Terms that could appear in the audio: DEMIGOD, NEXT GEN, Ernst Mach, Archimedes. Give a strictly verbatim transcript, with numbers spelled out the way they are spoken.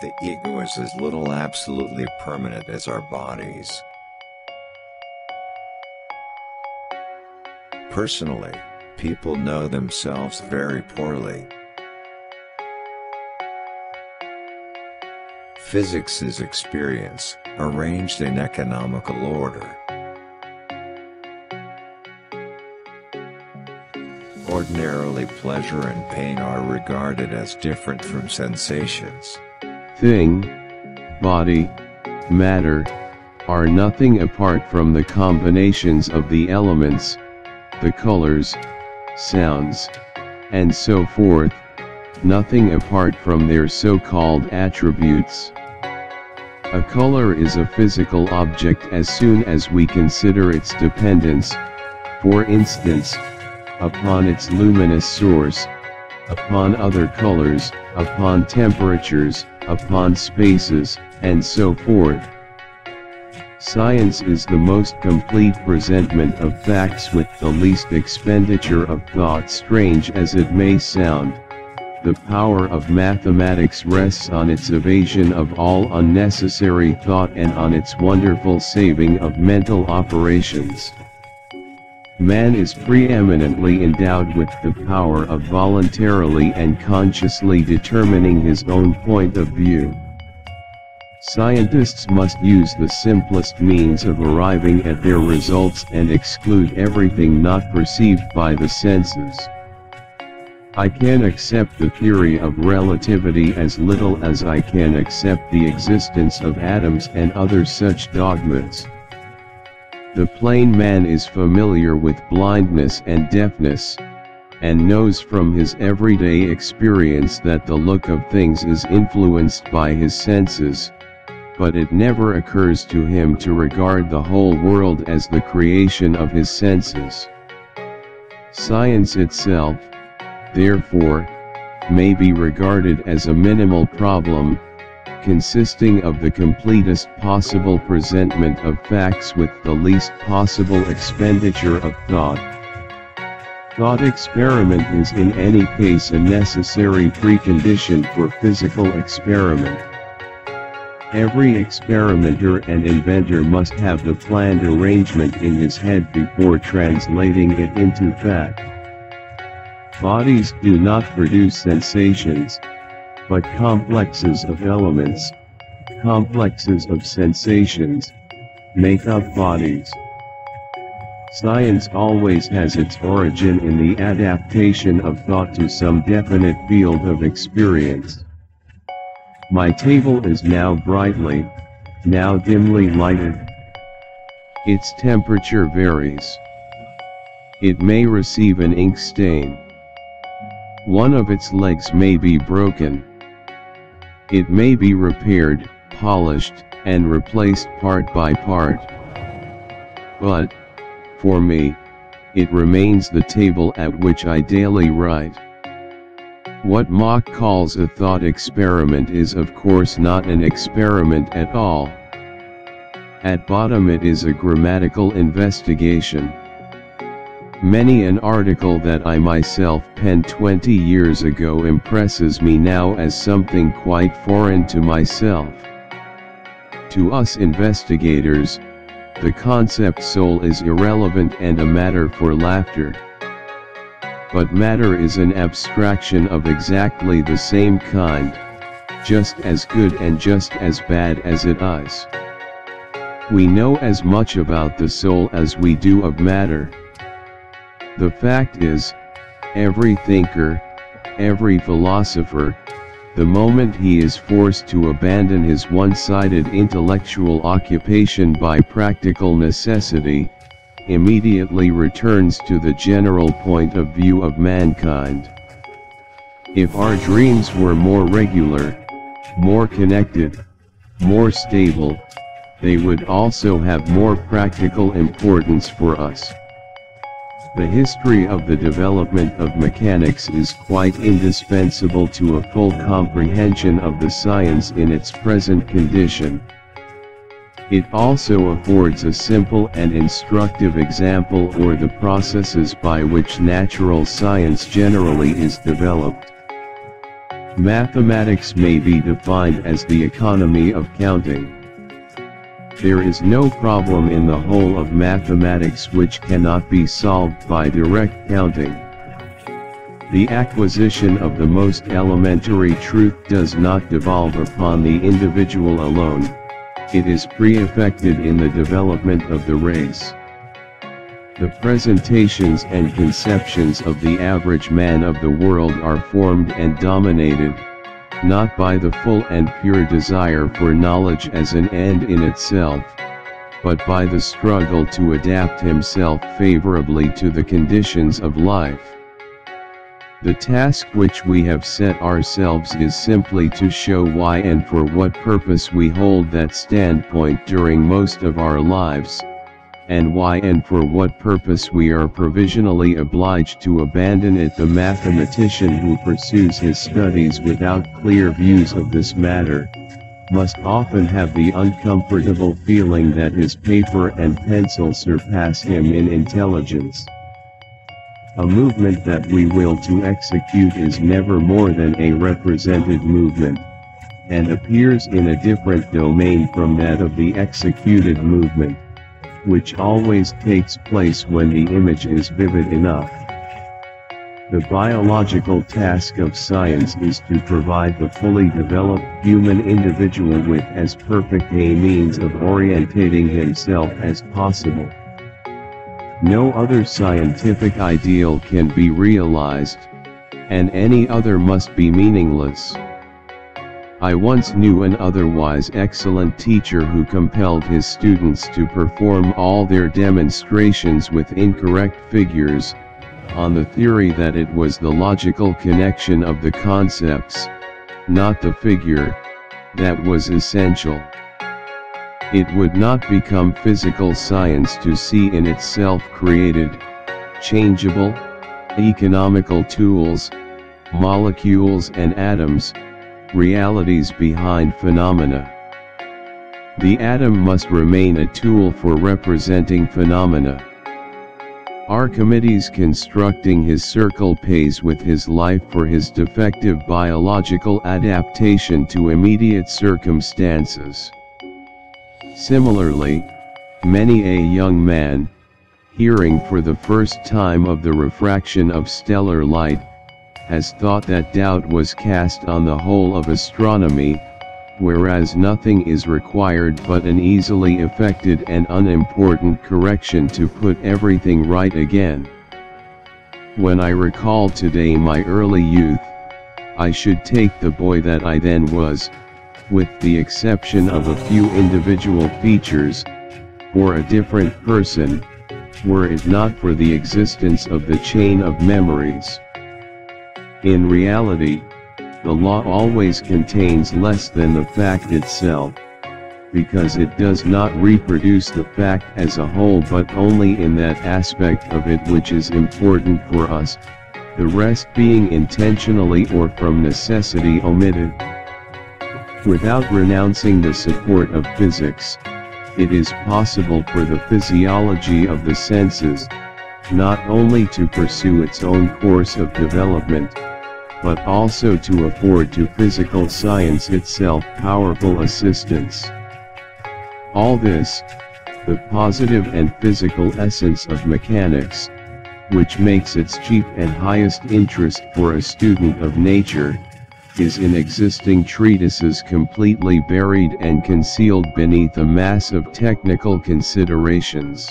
The ego is as little absolutely permanent as our bodies. Personally, people know themselves very poorly. Physics is experience, arranged in economical order. Ordinarily, pleasure and pain are regarded as different from sensations. Thing, body, matter, are nothing apart from the combinations of the elements, the colors, sounds, and so forth, nothing apart from their so-called attributes. A color is a physical object as soon as we consider its dependence, for instance, upon its luminous source, upon other colors, upon temperatures, upon spaces, and so forth. Science is the most complete presentment of facts with the least expenditure of thought. Strange as it may sound, the power of mathematics rests on its evasion of all unnecessary thought and on its wonderful saving of mental operations. Man is preeminently endowed with the power of voluntarily and consciously determining his own point of view. Scientists must use the simplest means of arriving at their results and exclude everything not perceived by the senses. I can accept the theory of relativity as little as I can accept the existence of atoms and other such dogmas. The plain man is familiar with blindness and deafness, and knows from his everyday experience that the look of things is influenced by his senses, but it never occurs to him to regard the whole world as the creation of his senses. Science itself, therefore, may be regarded as a minimal problem, consisting of the completest possible presentment of facts with the least possible expenditure of thought. Thought experiment is in any case a necessary precondition for physical experiment. Every experimenter and inventor must have the planned arrangement in his head before translating it into fact. Bodies do not produce sensations, but complexes of elements, complexes of sensations, make up bodies. Science always has its origin in the adaptation of thought to some definite field of experience. My table is now brightly, now dimly lighted. Its temperature varies. It may receive an ink stain. One of its legs may be broken. It may be repaired, polished, and replaced part by part. But, for me, it remains the table at which I daily write. What Mach calls a thought experiment is of course not an experiment at all. At bottom it is a grammatical investigation. Many an article that I myself penned twenty years ago impresses me now as something quite foreign to myself. To us investigators, the concept soul is irrelevant and a matter for laughter. But matter is an abstraction of exactly the same kind, just as good and just as bad as it is. We know as much about the soul as we do of matter. The fact is, every thinker, every philosopher, the moment he is forced to abandon his one-sided intellectual occupation by practical necessity, immediately returns to the general point of view of mankind. If our dreams were more regular, more connected, more stable, they would also have more practical importance for us. The history of the development of mechanics is quite indispensable to a full comprehension of the science in its present condition. It also affords a simple and instructive example or the processes by which natural science generally is developed. Mathematics may be defined as the economy of counting. There is no problem in the whole of mathematics which cannot be solved by direct counting. The acquisition of the most elementary truth does not devolve upon the individual alone, it is pre-affected in the development of the race. The presentations and conceptions of the average man of the world are formed and dominated, not by the full and pure desire for knowledge as an end in itself, but by the struggle to adapt himself favorably to the conditions of life. The task which we have set ourselves is simply to show why and for what purpose we hold that standpoint during most of our lives, and why and for what purpose we are provisionally obliged to abandon it. The mathematician who pursues his studies without clear views of this matter, must often have the uncomfortable feeling that his paper and pencil surpass him in intelligence. A movement that we will to execute is never more than a represented movement, and appears in a different domain from that of the executed movement, which always takes place when the image is vivid enough. The biological task of science is to provide the fully developed human individual with as perfect a means of orientating himself as possible. No other scientific ideal can be realized, and any other must be meaningless. I once knew an otherwise excellent teacher who compelled his students to perform all their demonstrations with incorrect figures, on the theory that it was the logical connection of the concepts, not the figure, that was essential. It would not become physical science to see in itself created, changeable, economical tools, molecules and atoms, realities behind phenomena. The atom must remain a tool for representing phenomena. Archimedes constructing his circle pays with his life for his defective biological adaptation to immediate circumstances. Similarly, many a young man, hearing for the first time of the refraction of stellar light, has thought that doubt was cast on the whole of astronomy, whereas nothing is required but an easily effected and unimportant correction to put everything right again. When I recall today my early youth, I should take the boy that I then was, with the exception of a few individual features, for a different person, were it not for the existence of the chain of memories. In reality, the law always contains less than the fact itself, because it does not reproduce the fact as a whole but only in that aspect of it which is important for us, the rest being intentionally or from necessity omitted. Without renouncing the support of physics, it is possible for the physiology of the senses, not only to pursue its own course of development, but also to afford to physical science itself powerful assistance. All this, the positive and physical essence of mechanics, which makes its chief and highest interest for a student of nature, is in existing treatises completely buried and concealed beneath a mass of technical considerations.